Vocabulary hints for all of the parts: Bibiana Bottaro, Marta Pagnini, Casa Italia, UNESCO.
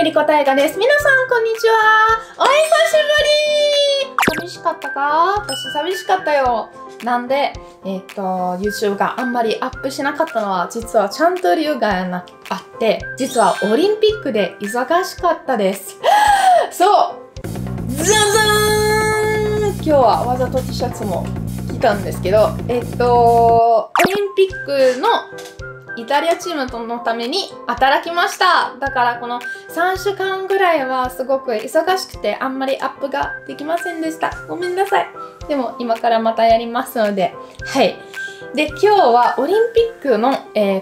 ゆりこたえがです。皆さんこんにちは。お久しぶり。寂しかったか？私寂しかったよ。なんで、YouTube があんまりアップしなかったのは、実はちゃんと理由があって、実はオリンピックで忙しかったです。そうザザーン！今日はわざと T シャツも着たんですけど、オリンピックのイタリアチームのために働きました。だからこの3週間ぐらいはすごく忙しくてあんまりアップができませんでした。ごめんなさい。でも今からまたやりますので、はい。で、今日はオリンピックの、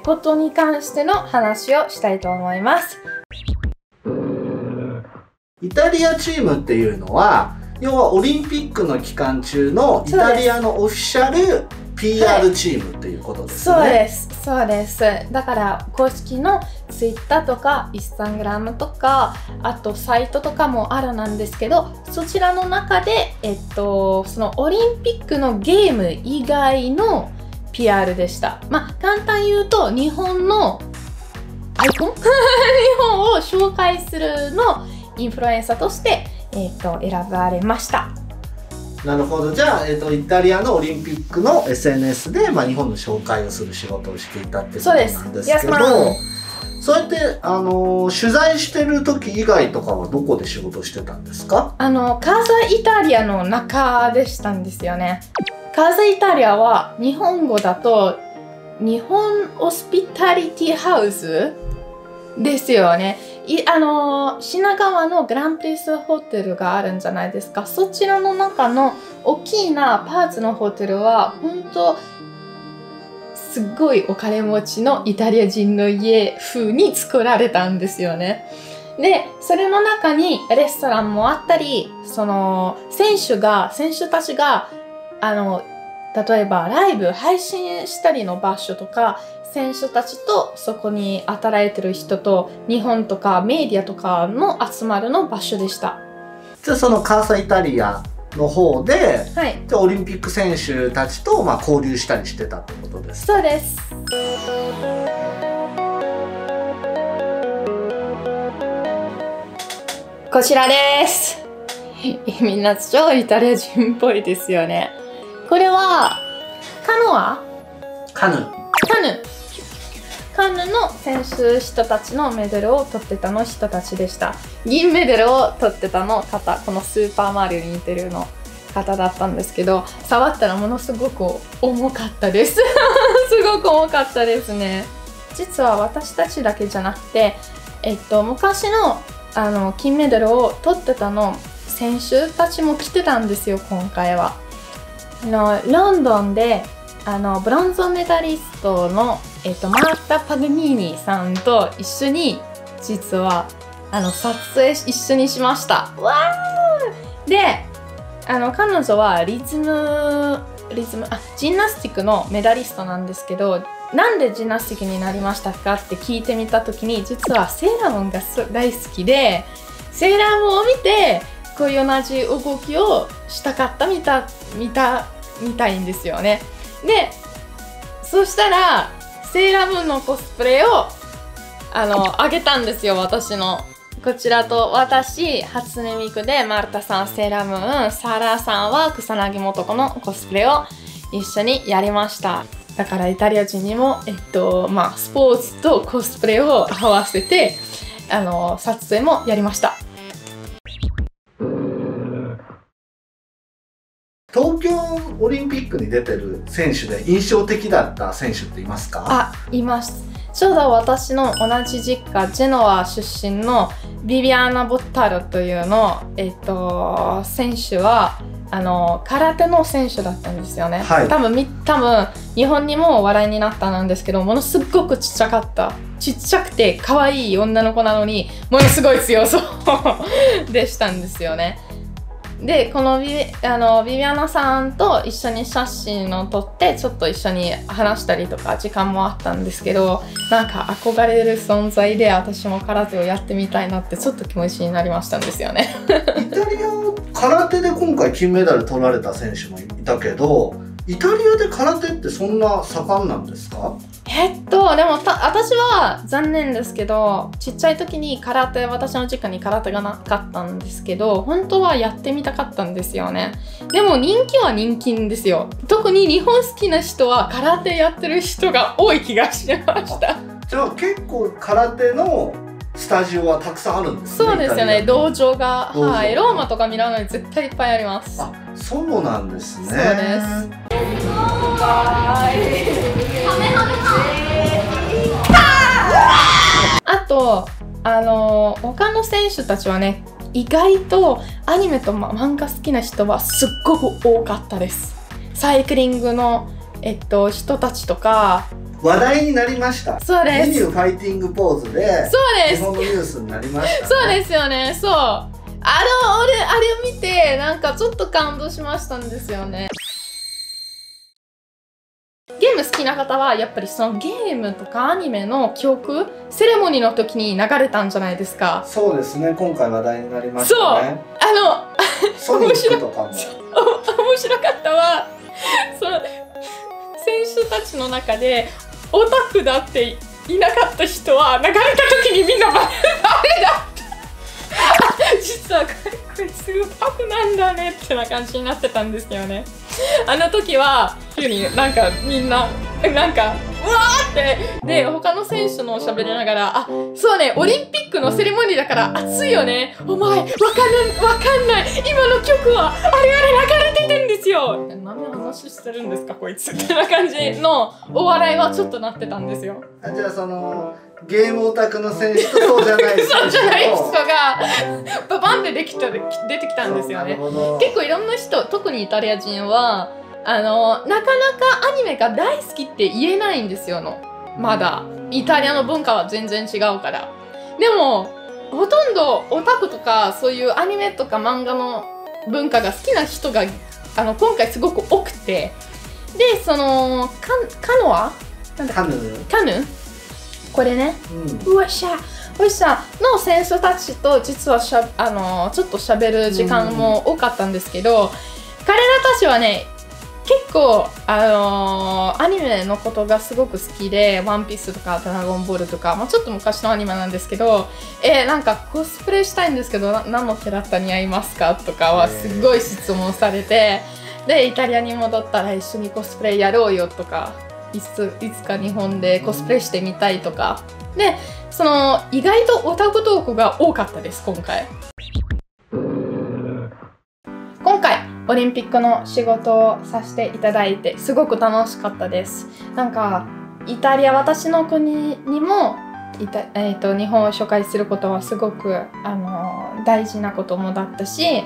ことに関しての話をしたいと思います。イタリアチームっていうのは、要はオリンピックの期間中のイタリアのオフィシャルPR チームっていうことですね。そうです。そうです。だから公式の Twitter とか Instagram とか、あとサイトとかもあるなんですけど、そちらの中で、そのオリンピックのゲーム以外の PR でした。まあ簡単に言うと日本のアイコン日本を紹介するのインフルエンサーとして、選ばれました。なるほど。じゃあ、イタリアのオリンピックの SNS で、日本の紹介をする仕事をしていたってことなんですけど、そうやって、取材してる時以外とかはどこで仕事してたんですか？カーザイタリアの中でしたんですよね。カーザイタリアは日本語だと日本オスピタリティハウスですよね。品川のグランプリスホテルがあるんじゃないですか。そちらの中の大きなパーツのホテルは本当すっごいお金持ちのイタリア人の家風に作られたんですよね。で、それの中にレストランもあったり、その選手たちが例えばライブ配信したりの場所とか、選手たちとそこに働いてる人と日本とかメディアとかの集まるの場所でした。じゃあそのカーサイタリアの方で、はい、じゃあオリンピック選手たちと交流したりしてたってことです？そうです。こちらです。みんな超イタリア人っぽいですよね。これはカヌーの選手たちのメダルを取ってたの人たちでした。銀メダルを取ってたの方、このスーパーマリオに似てるの方だったんですけど、触ったらものすごく重かったです。すごく重かったですね。実は私たちだけじゃなくて、昔の、金メダルを取ってたの選手たちも来てたんですよ、今回は。ロンドンでブロンズメダリストの、マータ・パグニーニさんと一緒に実は撮影一緒にしました。わー！で、彼女はジンナスティックのメダリストなんですけど、なんでジンナスティックになりましたかって聞いてみた時に、実はセーラームーンが大好きで、セーラームーンを見てこういう同じ動きをしたかったみたいんですよね。で、そしたらセーラームーンのコスプレをあげたんですよ、私の。こちらと私、初音ミクで、マルタさんセーラームーン、サラさんは草薙素子のコスプレを一緒にやりました。だからイタリア人にも、スポーツとコスプレを合わせて撮影もやりました。東京オリンピックに出てる選手で印象的だった選手っていますか？います。ちょうど私の同じ実家、ジェノア出身のビビアーナ・ボッタロという選手は空手の選手だったんですよね、はい。多分日本にも話題になったなんですけど、ものすごくちっちゃくて可愛い女の子なのにものすごい強そうでしたんですよね。で、このビビアナさんと一緒に写真を撮って、ちょっと一緒に話したりとか時間もあったんですけど、なんか憧れる存在で、私も空手をやってみたいなってちょっと気持ちになりましたんですよね。イタリアの空手で今回金メダル取られた選手もいたけど、イタリアで空手ってそんな盛んなんですか？いやでも私は残念ですけど、ちっちゃい時に空手、私の実家に空手がなかったんですけど、本当はやってみたかったんですよね。でも人気は人気んですよ。特に日本好きな人は空手やってる人が多い気がしました。じゃあ結構空手のスタジオはたくさんあるんですね。そうですよね。道場が、はい、ローマとかミラノに絶対いっぱいあります。あ、そうなんですね。そうです。あと他の選手たちはね、意外とアニメと漫画好きな人はすっごく多かったです。サイクリングの、人たちとか話題になりました。そうです。メニューファイティングポーズで、そうです、日本のニュースになりましたね。そうですよね。そう、あれを見てなんかちょっと感動しましたんですよね。ゲーム好きな方はやっぱりそのゲームとかアニメの記憶、セレモニーの時に流れたんじゃないですか。そうですね、今回話題になりましたね。そう、ソニックとかも面白かったわ。その選手たちの中でオタクだっていなかった人は流れた時にみんなバレだった実はこれすぐオタクなんだねってな感じになってたんですよね。あの時は急になんかみんななんかうわーってで、他の選手の喋りながら、あ、そうね、オリンピックのセレモニーだから熱いよね、お前わかんない今の曲はあれ流れててんですよ、何の話してるんですかこいつってな感じのお笑いはちょっとなってたんですよ。じゃあそのゲームオタクの選手とそうじゃない人がババンで出てきたんですよね。結構いろんな人、特にイタリア人はなかなかアニメが大好きって言えないんですよの。まだイタリアの文化は全然違うから。でもほとんどオタクとかそういうアニメとか漫画の文化が好きな人が今回すごく多くて、でそのカヌーこれね、うわっしゃの選手たちと実はちょっと喋る時間も多かったんですけど、彼らたちはね結構アニメのことがすごく好きで、ワンピースとかドラゴンボールとか、まあ、ちょっと昔のアニメなんですけど、なんかコスプレしたいんですけど何のキャラクターに合いますかとかはすごい質問されて、でイタリアに戻ったら一緒にコスプレやろうよとか。いつか日本でコスプレしてみたいとか、でその意外とオタクトークが多かったです今回。今回オリンピックの仕事をさせていただいてすごく楽しかったです。なんかイタリア、私の国にも日本を紹介することはすごく大事なこともだったし、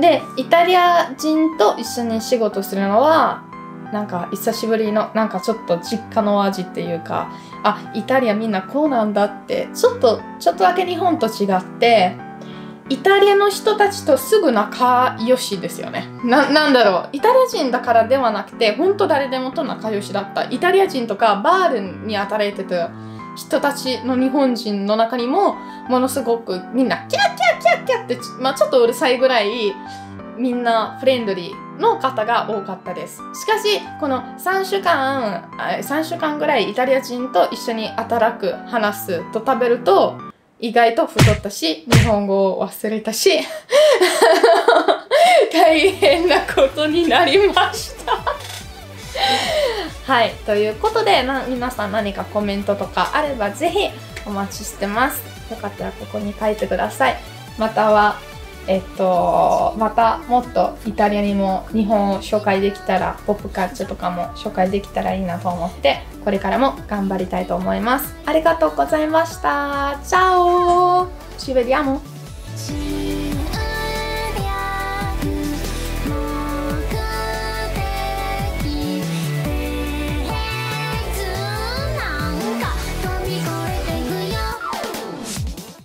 でイタリア人と一緒に仕事するのはなんか久しぶりのなんかちょっと実家の味っていうか、あ、イタリアみんなこうなんだって、ちょっとだけ日本と違ってイタリアの人たちとすぐ仲良しですよね。なんだろう、イタリア人だからではなくて本当誰でもと仲良しだった。イタリア人とかバールに働いてた人たちの日本人の中にもものすごくみんなキャッキャッキャッキャッって、まあ、ちょっとうるさいぐらいみんなフレンドリーの方が多かったです。しかしこの3週間ぐらいイタリア人と一緒に働く、話すと食べると意外と太ったし、日本語を忘れたし大変なことになりましたはい、ということで皆さん何かコメントとかあればぜひお待ちしてます。よかったらここに書いてください。またはまたもっとイタリアにも日本を紹介できたら、ポップカルチャーとかも紹介できたらいいなと思って、これからも頑張りたいと思います。ありがとうございました。チャオ。Ci vediamo。